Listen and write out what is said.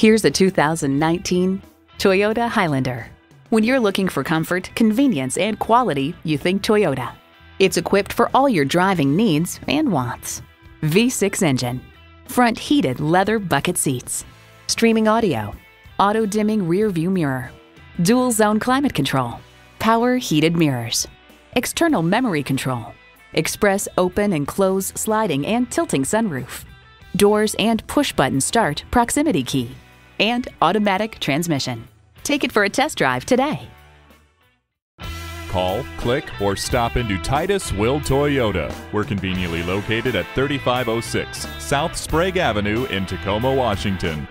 Here's a 2019 Toyota Highlander. When you're looking for comfort, convenience, and quality, you think Toyota. It's equipped for all your driving needs and wants. V6 engine, front heated leather bucket seats, streaming audio, auto-dimming rear-view mirror, dual-zone climate control, power heated mirrors, external memory control, express open and close sliding and tilting sunroof, doors and push-button start proximity key, and automatic transmission. Take it for a test drive today. Call, click, or stop into Titus Will Toyota. We're conveniently located at 3506 South Sprague Avenue in Tacoma, Washington.